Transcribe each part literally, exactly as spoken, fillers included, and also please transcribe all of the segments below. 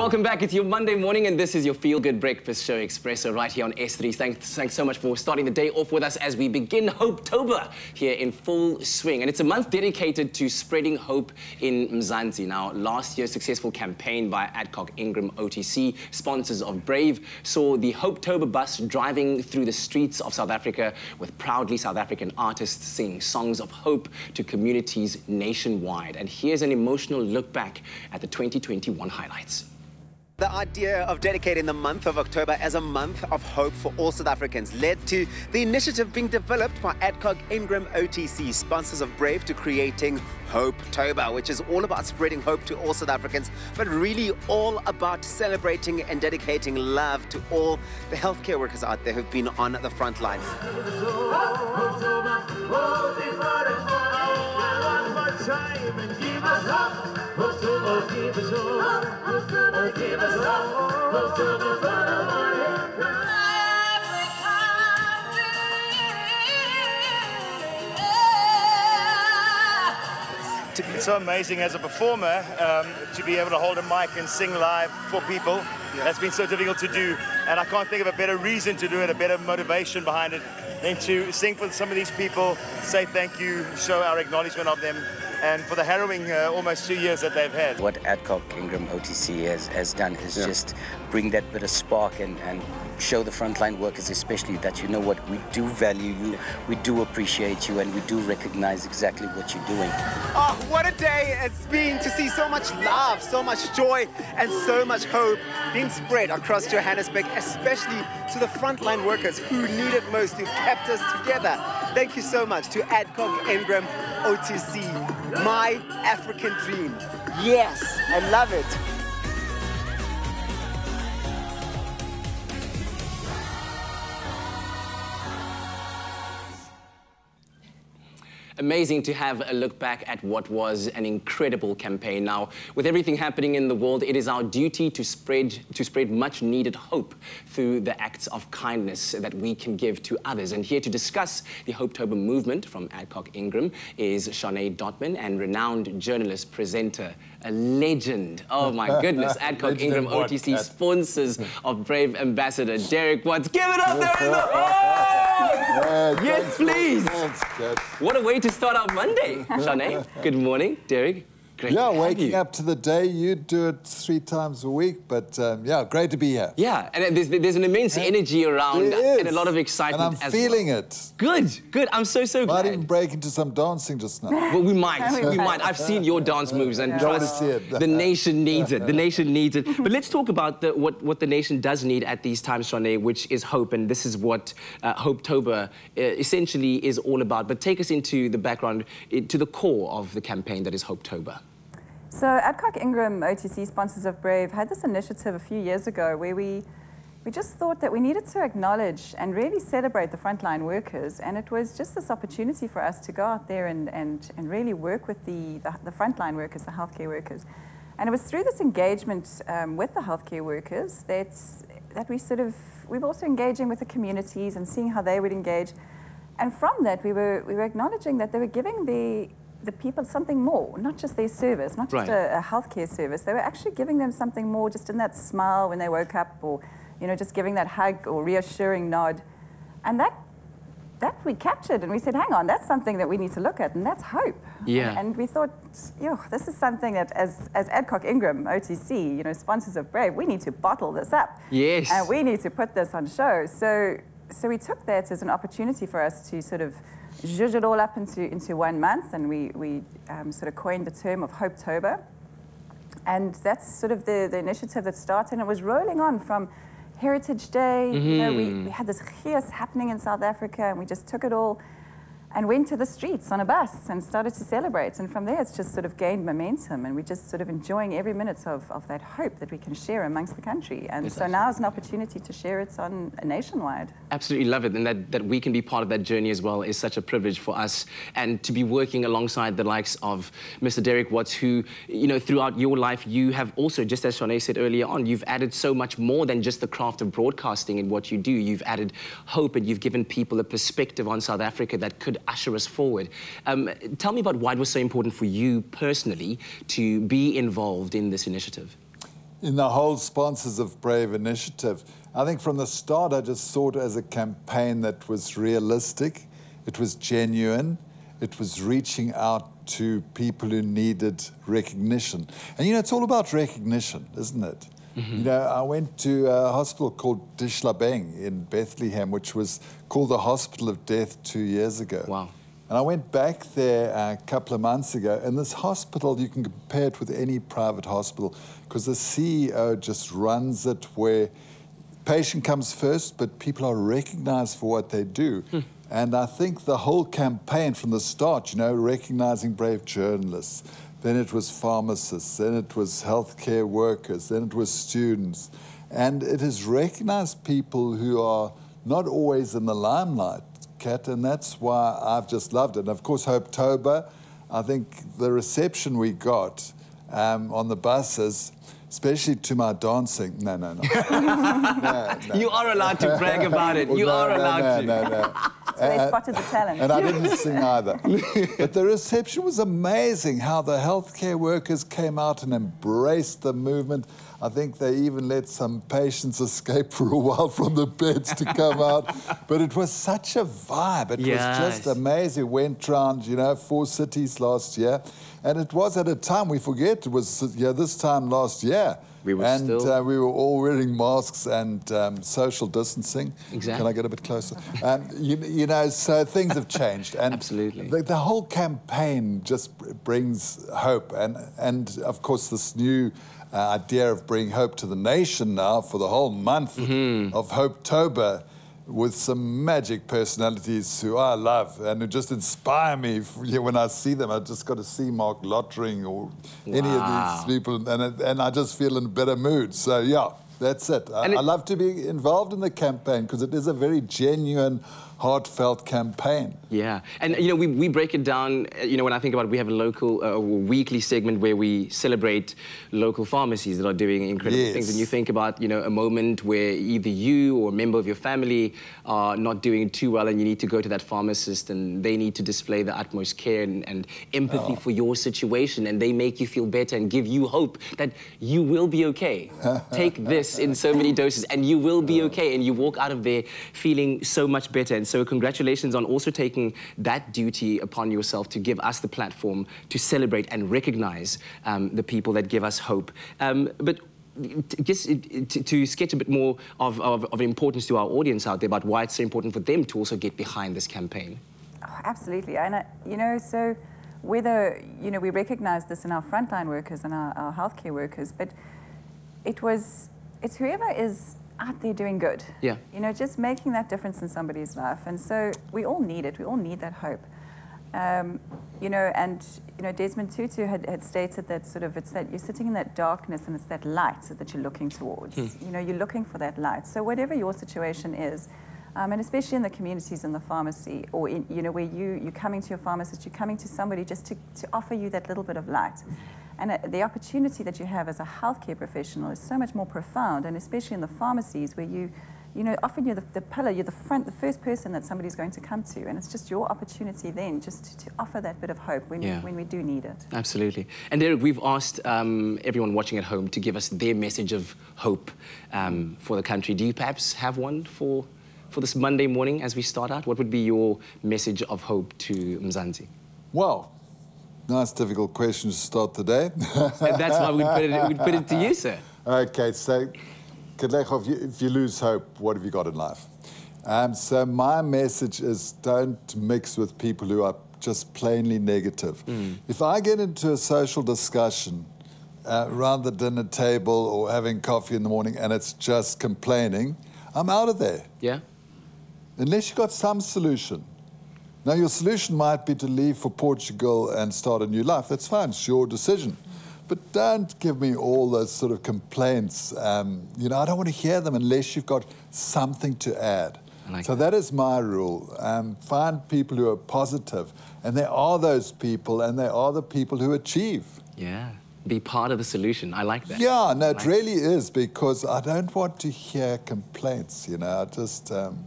Welcome back. It's your Monday morning, and this is your Feel Good Breakfast Show Expresso right here on S three. Thanks, thanks so much for starting the day off with us as we begin Hopetober here in full swing. And it's a month dedicated to spreading hope in Mzansi. Now, last year's successful campaign by Adcock Ingram O T C, sponsors of Brave, saw the Hopetober bus driving through the streets of South Africa with proudly South African artists singing songs of hope to communities nationwide. And here's an emotional look back at the twenty twenty-one highlights. The idea of dedicating the month of October as a month of hope for all South Africans led to the initiative being developed by Adcock Ingram O T C, sponsors of Brave, to creating Hopetober, which is all about spreading hope to all South Africans, but really all about celebrating and dedicating love to all the healthcare workers out there who've been on the front lines. It's so amazing as a performer um, to be able to hold a mic and sing live for people. Yeah. That's been so difficult to do, and I can't think of a better reason to do it, a better motivation behind it, than to sing for some of these people, say thank you, show our acknowledgement of them, and for the harrowing uh, almost two years that they've had. What Adcock Ingram O T C has, has done is yeah. just bring that bit of spark and, and show the frontline workers especially that, you know what, we do value you, we do appreciate you, and we do recognize exactly what you're doing. Oh, what a day it's been to see so much love, so much joy, and so much hope being spread across Johannesburg, especially to the frontline workers who need it most, who kept us together. Thank you so much to Adcock Ingram O T C. My African dream. Yes, I love it. Amazing to have a look back at what was an incredible campaign. Now, with everything happening in the world, it is our duty to spread to spread much needed hope through the acts of kindness that we can give to others. And here to discuss the Hopetober movement from Adcock Ingram is Shanae Dotman, and renowned journalist, presenter, a legend. Oh my goodness, Adcock Ingram O T C, sponsors of Brave, ambassador Derek Watts. Give it up there in the hall! Yes, please. What a way to start our Monday, Shanae. Good morning, Derek. Great yeah, to have waking you. Up to the day, you do it three times a week, but um, yeah, great to be here. Yeah, and there's, there's an immense and energy around and a lot of excitement. And I'm as feeling well. It. Good, good. I'm so, so glad. Might even break into some dancing just now. Well, we might, we might. I've seen your dance moves, and yeah. trust the nation needs it. The nation needs it. But let's talk about the, what, what the nation does need at these times, Shanae, which is hope, and this is what uh, Hopetober uh, essentially is all about. But take us into the background, uh, to the core of the campaign that is Hopetober. So Adcock Ingram O T C, sponsors of Brave, had this initiative a few years ago where we, we just thought that we needed to acknowledge and really celebrate the frontline workers, and it was just this opportunity for us to go out there and, and, and really work with the, the, the frontline workers, the healthcare workers. And it was through this engagement um, with the healthcare workers that, that we sort of, we were also engaging with the communities and seeing how they would engage. And from that, we were, we were acknowledging that they were giving the the people something more, not just their service, not just right. a, a healthcare service. They were actually giving them something more, just in that smile when they woke up, or, you know, just giving that hug or reassuring nod. And that, that we captured, and we said, hang on, that's something that we need to look at, and that's hope. Yeah. And, and we thought, yo, this is something that as, as Adcock Ingram O T C, you know, sponsors of Brave, we need to bottle this up. Yes. And we need to put this on show. So, so we took that as an opportunity for us to sort of zhuzh it all up into, into one month, and we, we um, sort of coined the term of Hopetober. And that's sort of the, the initiative that started, and it was rolling on from Heritage Day. Mm-hmm. You know, we, we had this chaos happening in South Africa, and we just took it all and went to the streets on a bus and started to celebrate. And from there, it's just sort of gained momentum, and we're just sort of enjoying every minute of, of that hope that we can share amongst the country. And it's so now is an opportunity to share it on nationwide. Absolutely love it. And that, that we can be part of that journey as well is such a privilege for us. And to be working alongside the likes of Mister Derek Watts, who, you know, throughout your life, you have also, just as Shanae said earlier on, you've added so much more than just the craft of broadcasting in what you do. You've added hope, and you've given people a perspective on South Africa that could usher us forward. Um, tell me about why it was so important for you personally to be involved in this initiative. in the whole sponsors of Brave initiative. I think from the start, I just saw it as a campaign that was realistic, it was genuine, it was reaching out to people who needed recognition. And, you know, it's all about recognition, isn't it? Mm-hmm. You know, I went to a hospital called Dishlabeng in Bethlehem, which was called the Hospital of Death two years ago. Wow. And I went back there a couple of months ago, and this hospital, you can compare it with any private hospital, because the C E O just runs it where patient comes first, but people are recognized for what they do. Hmm. And I think the whole campaign from the start, you know, recognizing brave journalists, then it was pharmacists, then it was healthcare workers, then it was students. And it has recognized people who are not always in the limelight, Kat, and that's why I've just loved it. And of course, Hopetober, I think the reception we got um, on the buses, especially to my dancing. No, no, no. no, no. You are allowed to brag about it. well, you no, are allowed no, no, to. No, no. So they spotted the talent. And I didn't sing either. But the reception was amazing, how the healthcare workers came out and embraced the movement. I think they even let some patients escape for a while from the beds to come out. But it was such a vibe. It yes. was just amazing. Went round, you know, four cities last year. And it was at a time, we forget, it was yeah, this time last year. We were and still... uh, we were all wearing masks and um, social distancing. Exactly. Can I get a bit closer? um, you, you know, so things have changed. And absolutely. The, the whole campaign just brings hope. And, and of course, this new uh, idea of bringing hope to the nation now for the whole month mm-hmm. of Hopetober, with some magic personalities who I love and who just inspire me when I see them. I've just got to see Mark Lottering or wow. any of these people, and, and I just feel in a better mood. So, yeah, that's it. I, it. I love to be involved in the campaign because it is a very genuine, heartfelt campaign. Yeah, and, you know, we, we break it down, you know, when I think about it, we have a local, uh, weekly segment where we celebrate local pharmacies that are doing incredible yes. things. And you think about, you know, a moment where either you or a member of your family are not doing too well and you need to go to that pharmacist and they need to display the utmost care and, and empathy oh. for your situation, and they make you feel better and give you hope that you will be okay. Take this in so many doses and you will be okay, and you walk out of there feeling so much better. And so congratulations on also taking that duty upon yourself to give us the platform to celebrate and recognize um, the people that give us hope. Um, but just to, to sketch a bit more of, of, of importance to our audience out there about why it's so important for them to also get behind this campaign. Oh, absolutely. And, I, you know, so whether, you know, we recognize this in our frontline workers and our, our healthcare workers, but it was, it's whoever is out there doing good. Yeah. You know, just making that difference in somebody's life. And so we all need it. We all need that hope. Um, you know, and, you know, Desmond Tutu had, had stated that sort of, it's that you're sitting in that darkness and it's that light that you're looking towards. Hmm. You know, you're looking for that light. So whatever your situation is, um, and especially in the communities in the pharmacy, or, in, you know, where you, you're coming to your pharmacist, you're coming to somebody just to, to offer you that little bit of light. And the opportunity that you have as a healthcare professional is so much more profound, and especially in the pharmacies where you, you know, often you're the, the pillar, you're the front, the first person that somebody's going to come to, and it's just your opportunity then just to, to offer that bit of hope when, yeah. we, when we do need it. Absolutely. And Derek, we've asked um, everyone watching at home to give us their message of hope um, for the country. Do you perhaps have one for, for this Monday morning as we start out? What would be your message of hope to Mzansi? Well, nice, difficult question to start today. And that's why we put it, we put it to you, sir. Okay, so, Kadlechov, if you lose hope, what have you got in life? Um, so my message is don't mix with people who are just plainly negative. Mm. If I get into a social discussion uh, around the dinner table or having coffee in the morning and it's just complaining, I'm out of there. Yeah. Unless you've got some solution. Now, your solution might be to leave for Portugal and start a new life. That's fine, it's your decision. But don't give me all those sort of complaints. Um, you know, I don't want to hear them unless you've got something to add. Like so that. that is my rule. Um, find people who are positive. And there are those people, and there are the people who achieve. Yeah, be part of the solution. I like that. Yeah, no, like it really that. is, because I don't want to hear complaints, you know. I just... Um,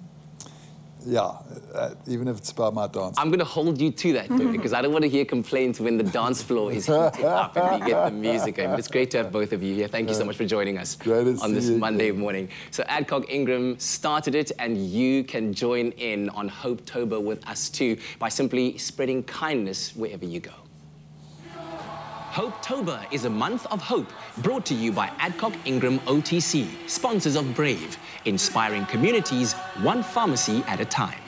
Yeah, uh, even if it's about my dance. I'm going to hold you to that, Derek, because I don't want to hear complaints when the dance floor is heated up and we get the music in. But it's great to have both of you here. Thank you so much for joining us on this Monday morning. So Adcock Ingram started it, and you can join in on Hopetober with us too by simply spreading kindness wherever you go. Hopetober is a month of hope brought to you by Adcock Ingram O T C, sponsors of Brave, inspiring communities one pharmacy at a time.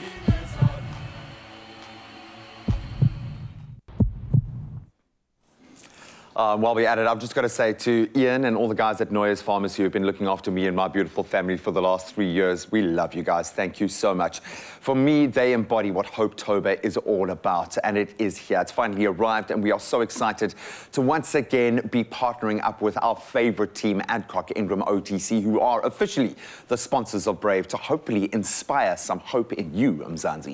Um, while we're at it, I've just got to say to Ian and all the guys at Noyes Pharmacy who've been looking after me and my beautiful family for the last three years, we love you guys. Thank you so much. For me, they embody what Hopetober is all about, and it is here. It's finally arrived, and we are so excited to once again be partnering up with our favorite team, Adcock Ingram O T C, who are officially the sponsors of Brave, to hopefully inspire some hope in you, Mzansi.